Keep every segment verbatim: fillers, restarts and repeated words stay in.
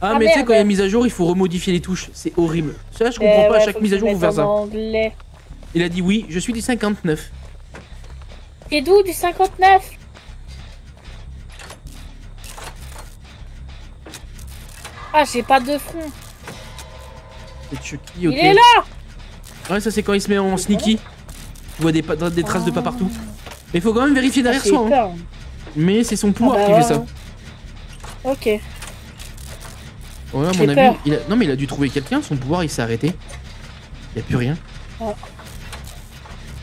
Ah, ah mais tu sais, quand il y a mise à jour, il faut remodifier les touches. C'est horrible. Ça, je comprends eh pas. Ouais, à chaque mise à jour, vous faire ça. Anglais. Il a dit oui, je suis du cinquante-neuf. T'es d'où du cinquante-neuf? Ah, j'ai pas de front. C'est Chucky, ok. Il est là. Ouais, ça, c'est quand il se met en sneaky. Tu vois des, des traces oh. de pas partout. Mais faut quand même vérifier derrière ah, soi. Hein. Mais c'est son pouvoir ah, bah, qui ouais. fait ça. Ok. Ouais, à mon avis, il a... non mais il a dû trouver quelqu'un, son pouvoir il s'est arrêté. Il n'y a plus rien. Oh.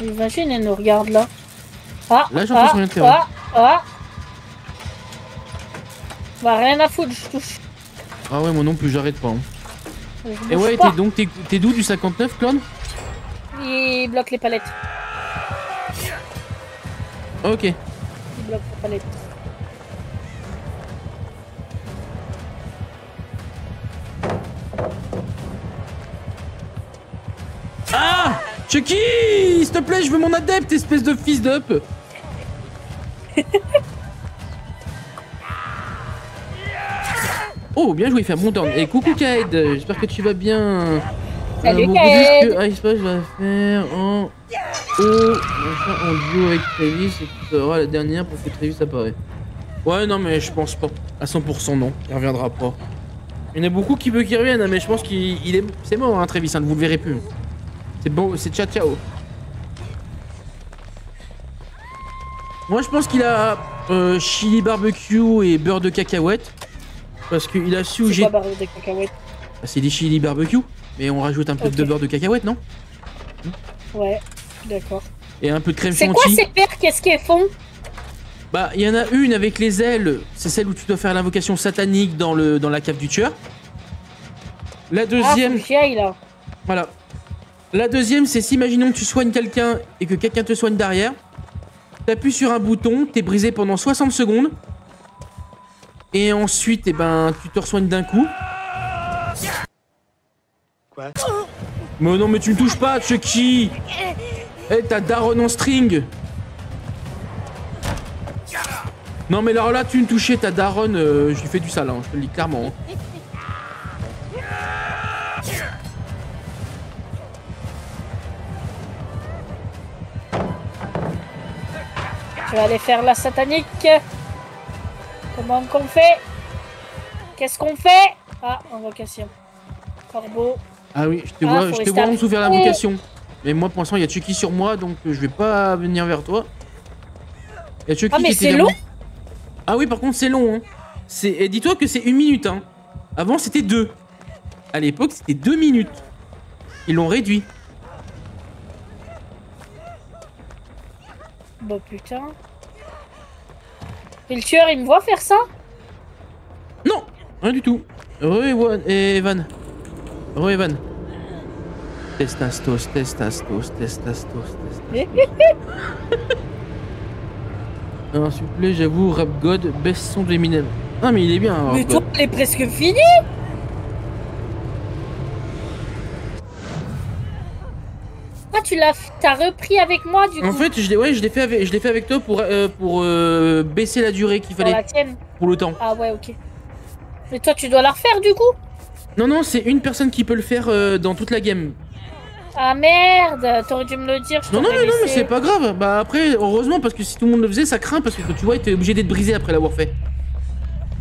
Imagine, elle nous regarde là. Ah, là, j'en ah, rien de faire. Ah, ah. Bah, rien à foutre, je touche. Ah ouais, moi non plus, j'arrête pas. Hein. Et ouais, t'es donc t'es d'où du cinquante-neuf, clone? Il bloque les palettes. Ok. Il bloque les palettes. Ah Chucky, s'il te plaît, je veux mon adepte, espèce de fils d'up. Oh, bien joué, il fait un bon turn. Et coucou Kaede, j'espère que tu vas bien. Salut Kaede. Ah, je vais faire en O, en duo avec Travis, et tu seras la dernière pour que Travis apparaît. Ouais, non, mais je pense pas. À cent pour cent, non, il reviendra pas. Il y en a beaucoup qui veulent qu'il revienne, mais je pense qu'il est... C'est mort, hein, Travis, hein, vous le verrez plus. C'est bon, c'est ciao ciao. Moi je pense qu'il a euh, chili barbecue et beurre de cacahuète. Parce qu'il a su où j'ai... C'est des chili barbecue, mais on rajoute un peu okay. de beurre de cacahuète, non? Ouais, d'accord. Et un peu de crème chantilly. C'est quoi ces paires? Qu'est-ce qu'elles font? Bah, il y en a une avec les ailes. C'est celle où tu dois faire l'invocation satanique dans, le, dans la cave du tueur. La deuxième... Ah, chier, là. Voilà. La deuxième, c'est si, imaginons que tu soignes quelqu'un et que quelqu'un te soigne derrière, t'appuies sur un bouton, t'es brisé pendant soixante secondes, et ensuite, eh ben, tu te re-soignes d'un coup. Quoi? Mais non, mais tu me touches pas, Chucky! Eh, hey, t'as Daron en string! Non, mais alors là, tu me touchais, t'as Daron, euh, je lui fais du sale, hein, je te le dis clairement. Hein. Je vais aller faire la satanique. Comment qu'on fait? Qu'est-ce qu'on fait? Ah, invocation. Corbeau. Ah oui, je te ah, vois, je te vois en dessous faire l'invocation. Mais moi, pour l'instant, il y a Chucky sur moi, donc je vais pas venir vers toi. Il y a Chucky. Ah, mais c'est long. Ah oui, par contre, c'est long. Hein. Et dis-toi que c'est une minute. Hein. Avant, c'était deux. À l'époque, c'était deux minutes. Ils l'ont réduit. Bah putain. Et le tueur il me voit faire ça? Non, rien du tout. Re Evan. Re Evan. Testastos, testastos, testastos, testastos. Non, s'il vous plaît, j'avoue, Rap God, baisse son de Eminem. Ah mais il est bien. Mais toi, il est presque fini. Tu l'as repris avec moi du coup. En fait, je l'ai ouais, fait, fait avec toi pour, euh, pour euh, baisser la durée qu'il fallait. Pour la tienne. Pour le temps. Ah ouais, ok. Mais toi, tu dois la refaire du coup? Non, non, c'est une personne qui peut le faire euh, dans toute la game. Ah merde, t'aurais dû me le dire. Je non, non, non, non, mais c'est pas grave. Bah après, heureusement, parce que si tout le monde le faisait, ça craint parce que tu vois, t'es obligé d'être brisé après l'avoir fait.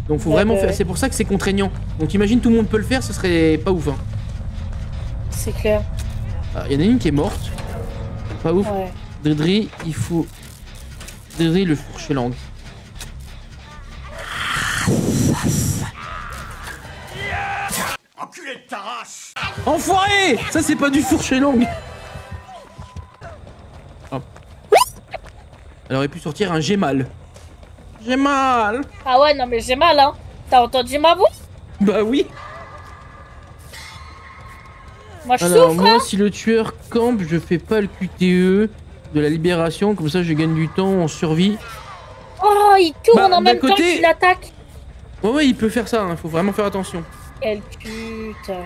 Donc faut ouais, vraiment bah, faire. Ouais. C'est pour ça que c'est contraignant. Donc imagine, tout le monde peut le faire, ce serait pas ouf. Hein. C'est clair. Ah, y en a une qui est morte. Pas ouf. Ouais. Dridri, il faut. Dridri le fourche langue. Enculé de ta race! Enfoiré! Ça, c'est pas du fourche langue! Oh. Elle aurait pu sortir un j'ai mal. J'ai mal! Ah ouais, non, mais j'ai mal, hein! T'as entendu ma voix? Bah oui! Moi, je Alors, souffre, moi hein si le tueur campe, je fais pas le Q T E de la libération, comme ça je gagne du temps en survie. Oh, il tourne bah, en même côté... temps qu'il attaque. Ouais, ouais, il peut faire ça, hein. Faut vraiment faire attention. Quelle putain.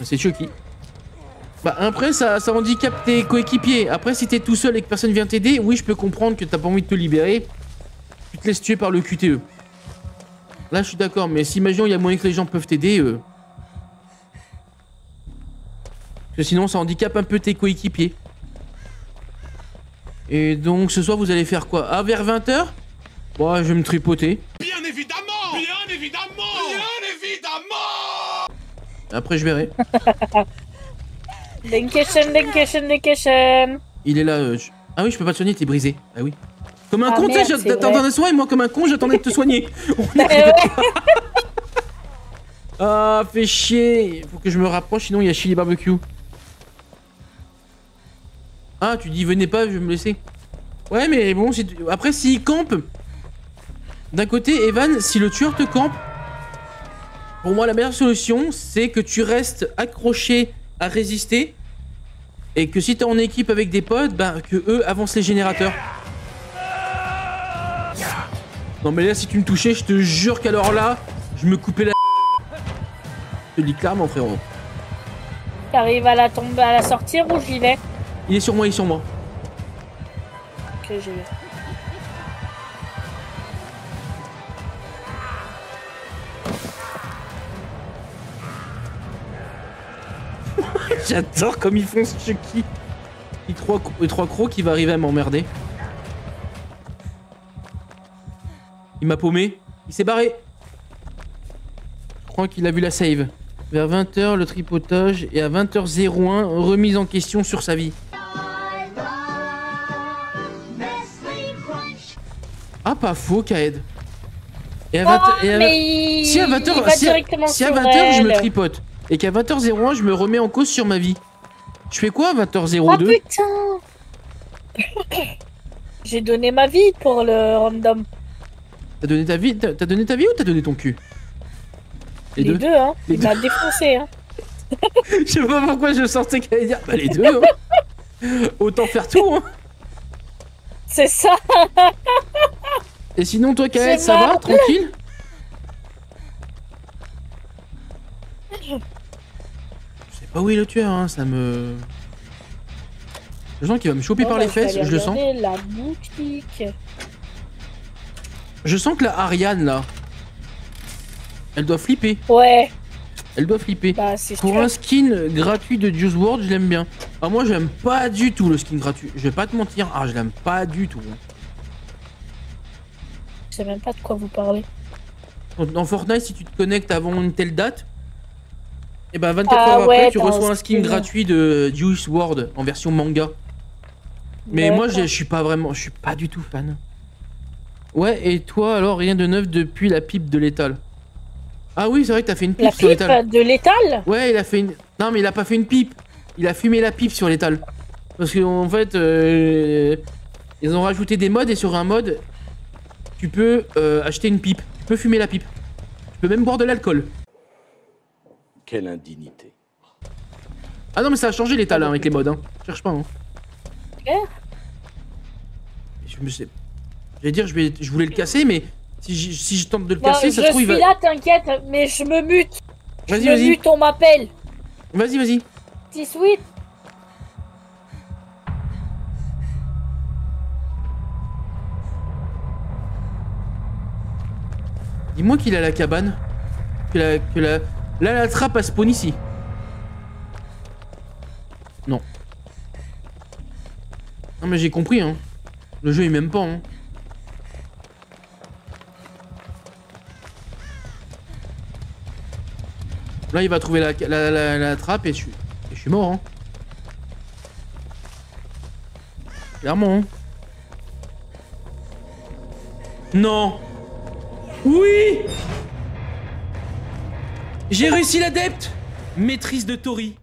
C'est Chucky. Bah, après, ça, ça handicape tes coéquipiers. Après, si t'es tout seul et que personne vient t'aider, oui, je peux comprendre que t'as pas envie de te libérer. Tu te laisses tuer par le Q T E. Là, je suis d'accord, mais si imaginons il y a moyen que les gens peuvent t'aider. Euh... Parce que sinon, ça handicape un peu tes coéquipiers. Et donc, ce soir, vous allez faire quoi? Ah, vers vingt heures? Bon, je vais me tripoter. Bien évidemment! Bien évidemment! Bien évidemment! Après, je verrai. Denkechen, Denkechen, Denkechen! Il est là. Euh, je... Ah oui, je peux pas te soigner, t'es brisé. Ah oui. Comme un ah con, tu sais, j'attendais de soigner, moi, comme un con, j'attendais de te soigner. Ah, fais chier. Faut que je me rapproche, sinon il y a Chili Barbecue. Ah, tu dis, venez pas, je vais me laisser. Ouais, mais bon, si tu... après, s'il campe... D'un côté, Evan, si le tueur te campe, pour moi, la meilleure solution, c'est que tu restes accroché à résister. Et que si t'es en équipe avec des potes, bah, que eux avancent les générateurs. Non mais là si tu me touchais, je te jure qu'alors là, je me coupais la... Je te dis clairement frérot. T'arrives à la tomber, à la sortir ou j'y vais? Il est sur moi, il est sur moi. Ok, j'y vais. J'adore comme ils font ce Chucky. Il trois, trois crocs qui va arriver à m'emmerder. Il m'a paumé. Il s'est barré. Je crois qu'il a vu la save. Vers vingt heures, le tripotage. Et à vingt heures zéro un, remise en question sur sa vie. Ah, pas faux, Kaede. Et à vingt heures... Oh, mais... Si à vingt heures, si à... si à vingt heures je me tripote. Et qu'à vingt heures zéro un, je me remets en cause sur ma vie. Je fais quoi à vingt heures zéro deux? Oh putain. J'ai donné ma vie pour le random. T'as donné ta vie, t'as donné ta vie ou t'as donné ton cul? Les, les deux, deux, hein. Les Il m'a défoncé, hein. Je sais pas pourquoi je sentais qu'elle allait dire bah les deux, hein. Autant faire tout, hein. C'est ça. Et sinon, toi, Kaede, ça va, tranquille? Je sais pas où est le tueur, hein, ça me... Le genre qui va me choper oh, par bah, les fesses, je le sens. La boutique. Je sens que la Ariane, là, elle doit flipper. Ouais. Elle doit flipper. Bah, pour sûr. Un skin gratuit de Juice world, je l'aime bien. Ah, moi, j'aime pas du tout le skin gratuit. Je vais pas te mentir. Ah, je l'aime pas du tout. Je sais même pas de quoi vous parlez. Dans Fortnite, si tu te connectes avant une telle date... Et bah vingt-quatre ah, heures ouais, après, tu reçois un skin gratuit de Juice world en version manga. Mais moi, je suis pas vraiment, je suis pas du tout fan. Ouais, et toi alors, rien de neuf depuis la pipe de l'étal. Ah oui, c'est vrai que t'as fait une pipe, la pipe sur l'étal. La pipe de l'étal? Ouais, il a fait une... Non, mais il a pas fait une pipe. Il a fumé la pipe sur l'étal. Parce qu'en fait, euh, ils ont rajouté des modes et sur un mode, tu peux euh, acheter une pipe. Tu peux fumer la pipe. Tu peux même boire de l'alcool. Quelle indignité. Ah non mais ça a changé l'état là avec les mods hein. Cherche pas hein. Okay. Je me sais... J'allais dire je, vais... je voulais le casser mais si je, si je tente de le non, casser ça se trouve il va... Je suis là t'inquiète mais je me mute. Vas-y vas-y. Je me mute on m'appelle. Vas-y vas-y. Petit sweet. Dis-moi qu'il a la cabane. Que la... Que la... Là, la trappe à spawn ici. Non. Non, mais j'ai compris, hein. Le jeu, il m'aime pas, hein. Là, il va trouver la, la, la, la trappe et je, et je suis mort, hein. Clairement, hein. Non. Oui! J'ai réussi l'Adept! Maîtrise de Tori.